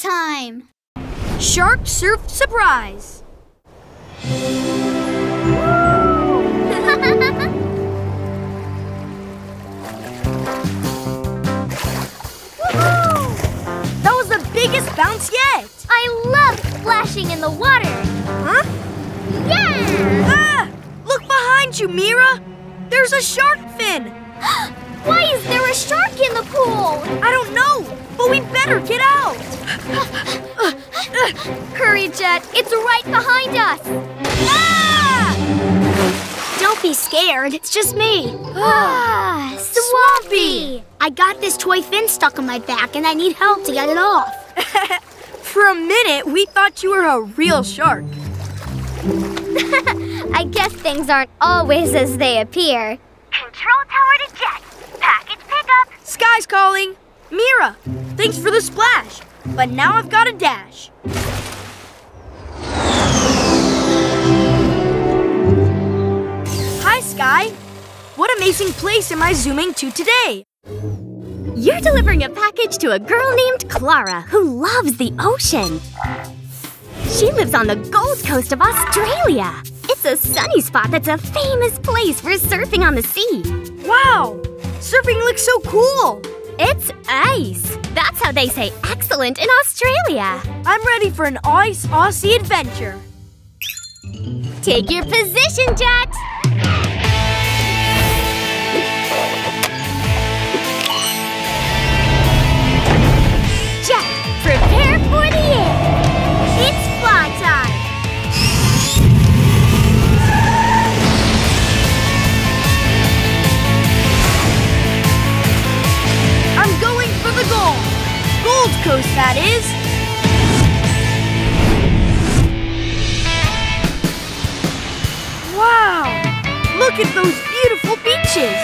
time! Shark Surf Surprise! That was the biggest bounce yet! I love splashing in the water! Huh? Yeah! Ah! Look behind you, Mira! There's a shark fin! Why is there a shark in the pool? I don't know, but we better get out! Hurry, Jett! It's right behind us! Ah! Don't be scared, it's just me! Ah, Swampy! I got this toy fin stuck on my back and I need help to get it off. For a minute, we thought you were a real shark. I guess things aren't always as they appear. Control tower to Jett. Package pickup. Sky's calling. Mira, thanks for the splash, but now I've got a dash. Hi, Sky. What amazing place am I zooming to today? You're delivering a package to a girl named Clara who loves the ocean. She lives on the Gold Coast of Australia. It's a sunny spot that's a famous place for surfing on the sea. Wow! Surfing looks so cool! It's ice. That's how they say excellent in Australia. I'm ready for an ice Aussie adventure. Take your position, Jett! Prepare for the air! It's fly time! I'm going for the goal! Gold Coast, that is! Wow! Look at those beautiful beaches!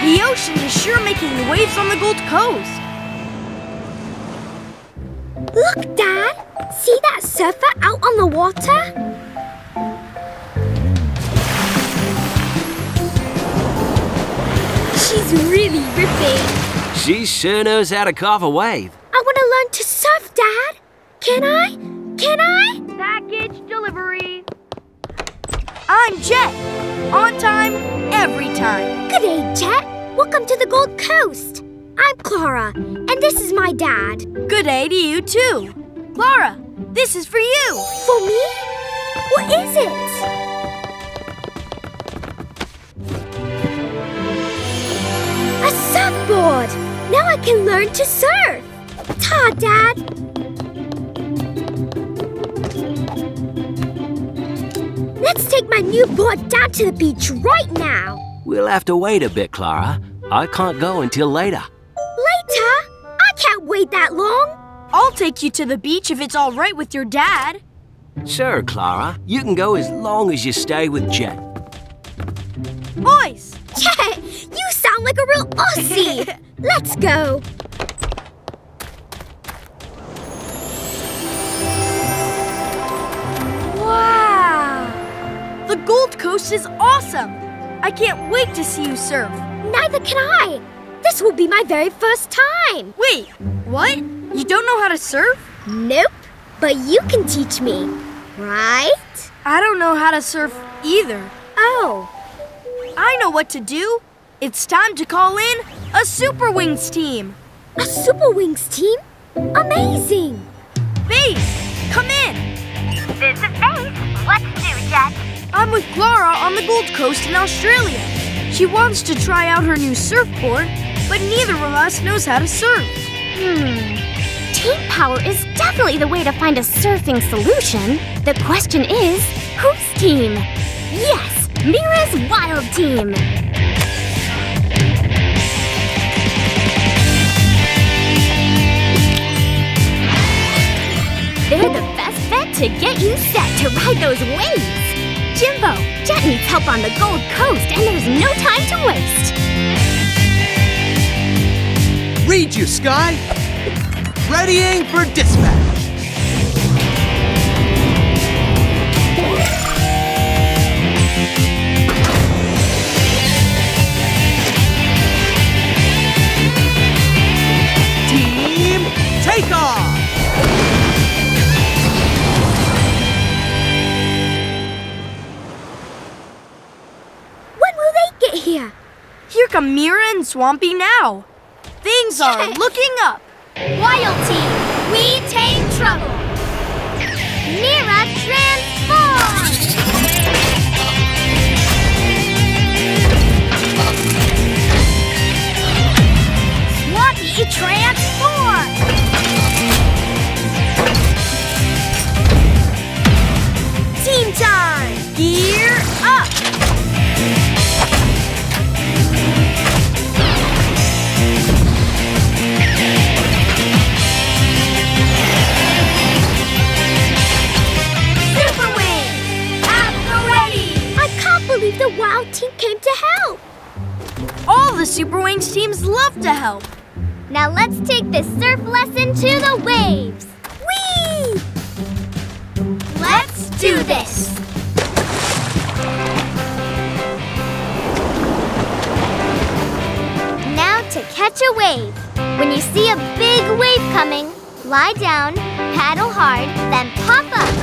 The ocean is sure making waves on the Gold Coast! Look, Dad! See that surfer out on the water? She's really ripping. She sure knows how to carve a wave. I want to learn to surf, Dad. Can I? Can I? Package delivery. I'm Jett. On time, every time. Good day, Jett. Welcome to the Gold Coast. I'm Clara, and this is my dad. Good day to you, too. Clara, this is for you. For me? What is it? A surfboard! Now I can learn to surf. Ta, Dad. Let's take my new board down to the beach right now. We'll have to wait a bit, Clara. I can't go until later. Later? I can't wait that long. I'll take you to the beach if it's all right with your dad. Sure, Clara. You can go as long as you stay with Jett. Boys! Yeah, you sound like a real Aussie. Let's go. Wow! The Gold Coast is awesome. I can't wait to see you surf. Neither can I. This will be my very first time. Wait, what? You don't know how to surf? Nope, but you can teach me, right? I don't know how to surf either. Oh. I know what to do. It's time to call in a Super Wings team. A Super Wings team? Amazing. Face, come in. This is Face. What's new, Jett? I'm with Clara on the Gold Coast in Australia. She wants to try out her new surfboard, but neither of us knows how to surf. Team power is definitely the way to find a surfing solution. The question is, whose team? Yes, Mira's Wild Team. They're the best bet to get you set to ride those waves. Jimbo, Jett needs help on the Gold Coast, and there's no time to waste. Read you, Sky. Readying for dispatch. Team, take off. look at Mira and Swampy now. Things are looking up. Wild Team, we take trouble. Mira transforms! Swampy transforms! Team time! Gear up! Super Wings! At the ready! I can't believe the Wild Team came to help! All the Super Wings teams love to help! Now let's take this surf lesson to the waves! Whee! Let's do this! Now to catch a wave. When you see a big wave coming, lie down, paddle hard, then pop up.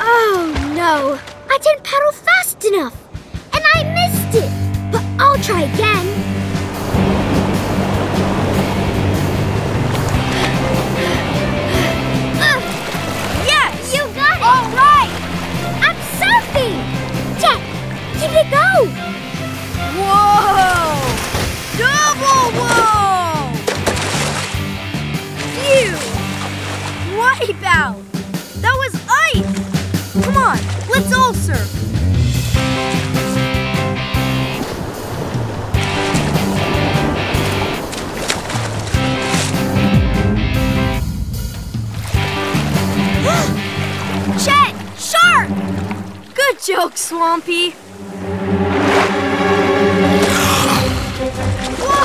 Oh no! I didn't paddle fast enough! And I missed it! But I'll try again. Keep it go! Whoa! Double whoa! Phew! Wipe out! That was ice! Come on, let's all surf! Jett! Shark! Good joke, Swampy! Oh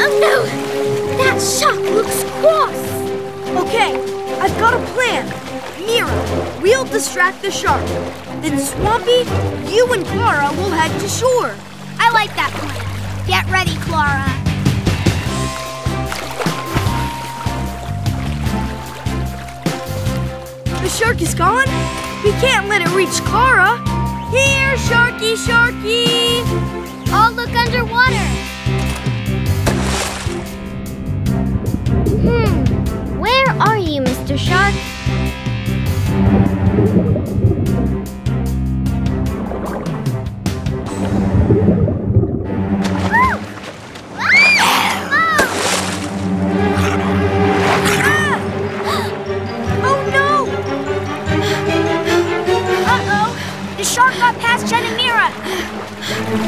no! That shark looks cross! Okay, I've got a plan. Mira, we'll distract the shark. Then Swampy, you and Clara will head to shore. I like that plan. Get ready, Clara. The shark is gone? We can't let it reach Clara. Here, Sharky, Sharky! I'll look underwater. Where are you, Mr. Shark?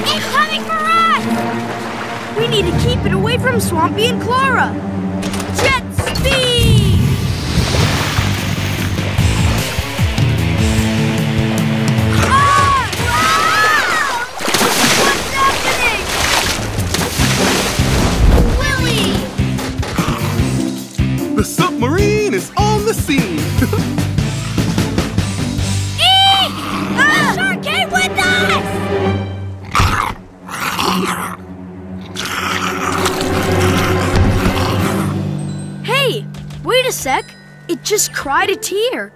It's coming for us! We need to keep it away from Swampy and Clara. Jet speed! Ah! Ah! What's happening? Willy! The submarine is on the scene. Eek! The shark came with us! Hey, wait a sec. It just cried a tear.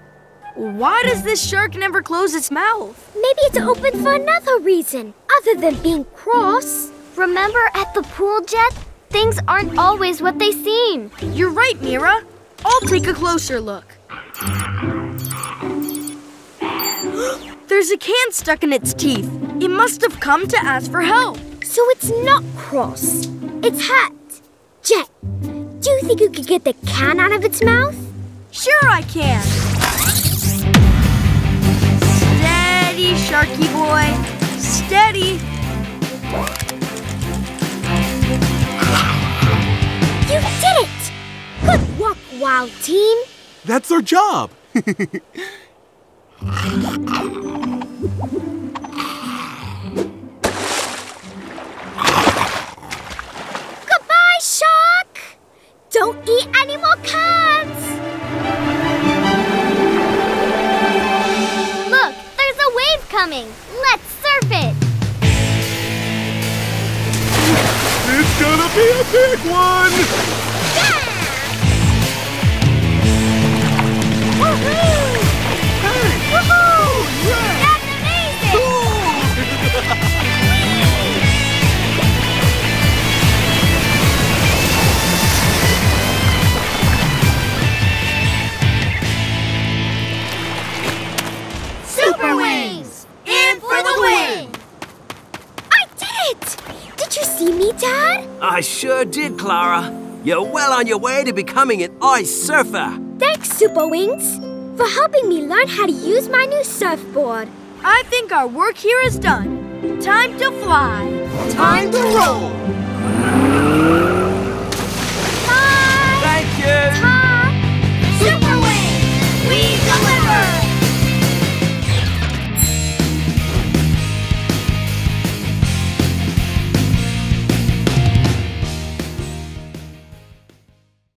Why does this shark never close its mouth? Maybe it's open for another reason, other than being cross. Remember at the pool, Jett? Things aren't always what they seem. You're right, Mira. I'll take a closer look. There's a can stuck in its teeth. It must have come to ask for help. So it's not cross. It's hurt. Jett, do you think you could get the can out of its mouth? Sure I can. Steady, Sharky boy. Steady. You did it! Good work, Wild Team. That's our job. Goodbye, shark! Don't eat any more cans! Look, there's a wave coming. Let's surf it! big one! Yeah! Woohoo! Hey! Woohoo! Yeah! That's amazing! Cool! Super Wings! In for the win! I did it! Did you see me, Dad? I sure did, Clara. You're well on your way to becoming an ice surfer. Thanks, Super Wings, for helping me learn how to use my new surfboard. I think our work here is done. Time to fly. Time to roll.